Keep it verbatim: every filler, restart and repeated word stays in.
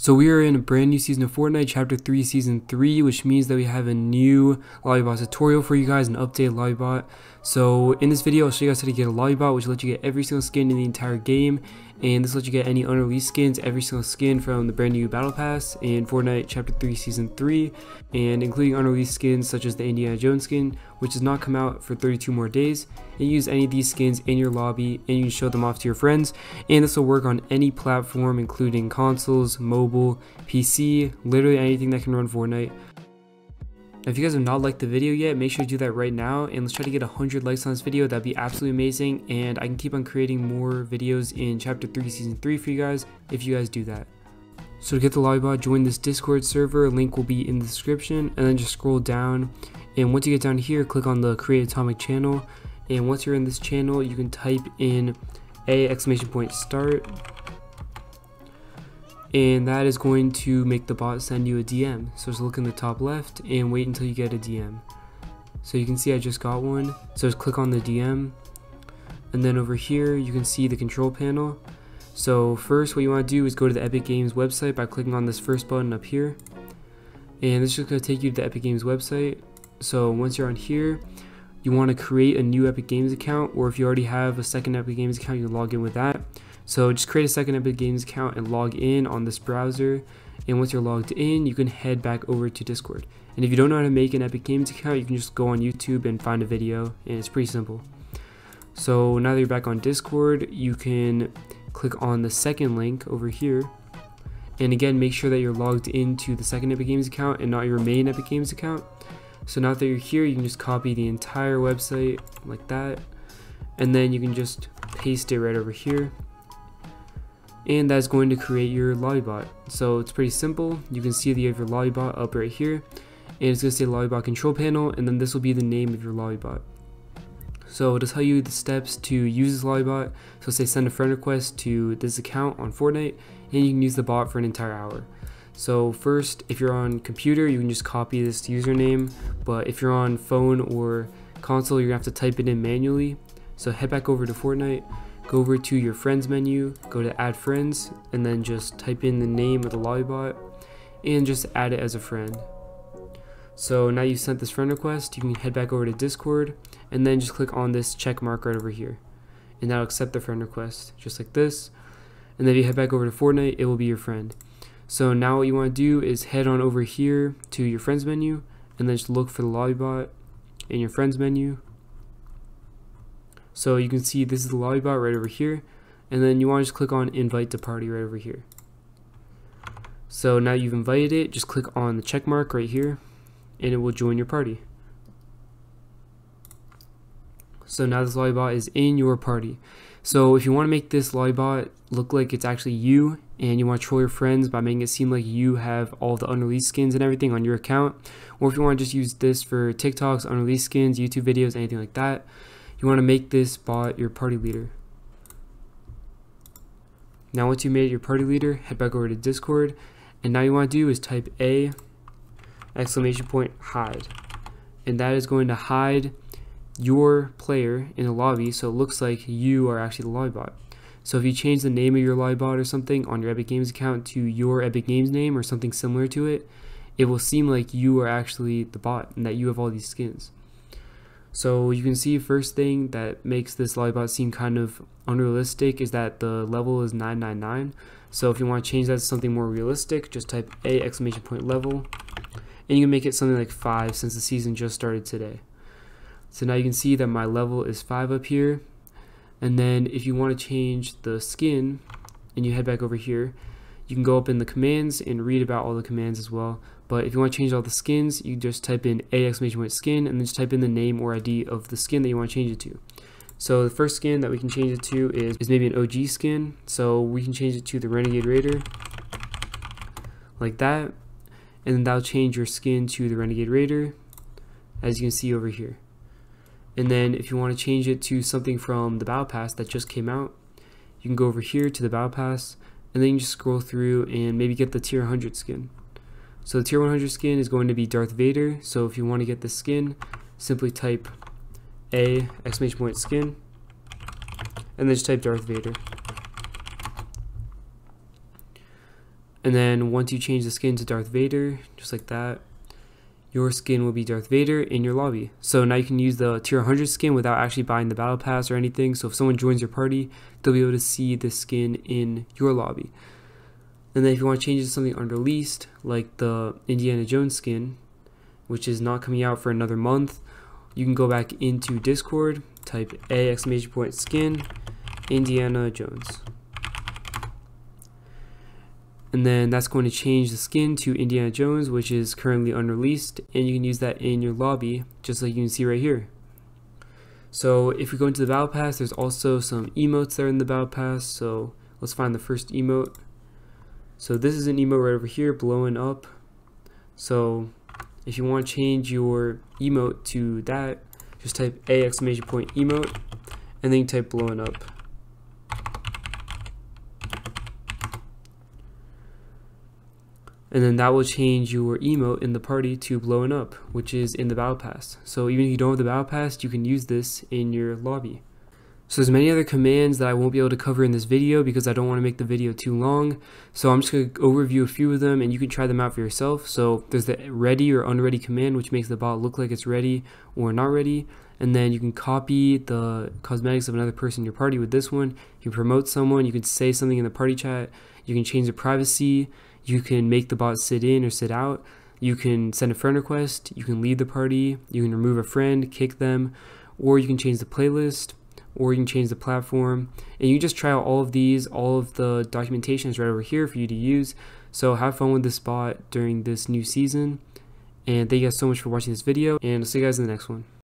So we are in a brand new season of Fortnite, Chapter three, Season three, which means that we have a new lobbybot tutorial for you guys, an updated lobbybot. So in this video, I'll show you guys how to get a lobbybot, which lets you get every single skin in the entire game. And this lets you get any unreleased skins, every single skin from the brand new Battle Pass and Fortnite Chapter three Season three, and including unreleased skins such as the Indiana Jones skin, which does not come out for thirty-two more days. And you use any of these skins in your lobby and you can show them off to your friends. And this will work on any platform, including consoles, mobile, P C, literally anything that can run Fortnite. Now, if you guys have not liked the video yet, make sure to do that right now, and let's try to get one hundred likes on this video. That'd be absolutely amazing, and I can keep on creating more videos in Chapter three Season three for you guys if you guys do that. So to get the lobbybot, join this Discord server, link will be in the description, and then just scroll down, and once you get down here, click on the Create Atomic channel, and once you're in this channel, you can type in a exclamation point start, and that is going to make the bot send you a D M. So just look in the top left and wait until you get a D M. So you can see I just got one, so just click on the D M, and then over here you can see the control panel. So first what you want to do is go to the Epic Games website by clicking on this first button up here, and this is going to take you to the Epic Games website. So once you're on here, you want to create a new Epic Games account, or if you already have a second Epic Games account, you can log in with that. So just create a second Epic Games account and log in on this browser, and once you're logged in, you can head back over to Discord. And if you don't know how to make an Epic Games account, you can just go on YouTube and find a video, and it's pretty simple. So now that you're back on Discord, you can click on the second link over here, and again make sure that you're logged into the second Epic Games account and not your main Epic Games account. So now that you're here, you can just copy the entire website like that, and then you can just paste it right over here. And that's going to create your lobbybot. So it's pretty simple. You can see that you have your lobbybot up right here, and it's going to say lobbybot control panel, and then this will be the name of your lobbybot. So it'll tell you the steps to use this lobbybot. So say send a friend request to this account on Fortnite, and you can use the bot for an entire hour. So first, if you're on computer, you can just copy this username, but if you're on phone or console, you're gonna have to type it in manually. So head back over to Fortnite, go over to your friends menu, go to add friends, and then just type in the name of the lobbybot and just add it as a friend. So now you've sent this friend request, you can head back over to Discord and then just click on this check mark right over here, and that'll accept the friend request just like this. And then if you head back over to Fortnite, it will be your friend. So now what you want to do is head on over here to your friends menu and then just look for the lobbybot in your friends menu. So you can see this is the lobbybot right over here, and then you want to just click on invite to party right over here. So now you've invited it, just click on the check mark right here and it will join your party. So now this lobbybot is in your party. So if you want to make this lobbybot look like it's actually you, and you want to troll your friends by making it seem like you have all the unreleased skins and everything on your account, or if you want to just use this for TikToks, unreleased skins, YouTube videos, anything like that, you want to make this bot your party leader. Now once you made it your party leader, head back over to Discord, and now you want to do is type a exclamation point hide, and that is going to hide your player in the lobby, so it looks like you are actually the lobbybot. So if you change the name of your lobbybot or something on your Epic Games account to your Epic Games name or something similar to it, it will seem like you are actually the bot and that you have all these skins. So you can see first thing that makes this lobbybot seem kind of unrealistic is that the level is nine nine nine. So if you want to change that to something more realistic, just type a exclamation point level, and you can make it something like five since the season just started today. So now you can see that my level is five up here. And then if you want to change the skin and you head back over here, you can go up in the commands and read about all the commands as well. But if you want to change all the skins, you just type in a exclamation point skin and then just type in the name or I D of the skin that you want to change it to. So the first skin that we can change it to is, is maybe an O G skin. So we can change it to the Renegade Raider like that. And then that'll change your skin to the Renegade Raider, as you can see over here. And then if you want to change it to something from the Battle Pass that just came out, you can go over here to the Battle Pass and then you just scroll through and maybe get the tier one hundred skin. So the tier one hundred skin is going to be Darth Vader. So if you want to get this skin, simply type a exclamation point skin and then just type Darth Vader. And then once you change the skin to Darth Vader, just like that, your skin will be Darth Vader in your lobby. So now you can use the tier one hundred skin without actually buying the battle pass or anything. So if someone joins your party, they'll be able to see the skin in your lobby. And then if you want to change it to something unreleased, like the Indiana Jones skin, which is not coming out for another month, you can go back into Discord, type A exclamation point skin, Indiana Jones. And then that's going to change the skin to Indiana Jones, which is currently unreleased, and you can use that in your lobby, just like you can see right here. So if we go into the battle pass, there's also some emotes that are in the battle pass, so let's find the first emote. So this is an emote right over here, blowing up. So if you want to change your emote to that, just type A exclamation point emote, and then you type blowing up. And then that will change your emote in the party to blowing up, which is in the battle pass. So even if you don't have the battle pass, you can use this in your lobby. So there's many other commands that I won't be able to cover in this video because I don't want to make the video too long. So I'm just going to overview a few of them and you can try them out for yourself. So there's the ready or unready command, which makes the bot look like it's ready or not ready. And then you can copy the cosmetics of another person in your party with this one. You can promote someone, you can say something in the party chat, you can change the privacy, you can make the bot sit in or sit out, you can send a friend request, you can leave the party, you can remove a friend, kick them, or you can change the playlist, or you can change the platform. And you can just try out all of these. All of the documentation is right over here for you to use. So have fun with this bot during this new season. And thank you guys so much for watching this video, and I'll see you guys in the next one.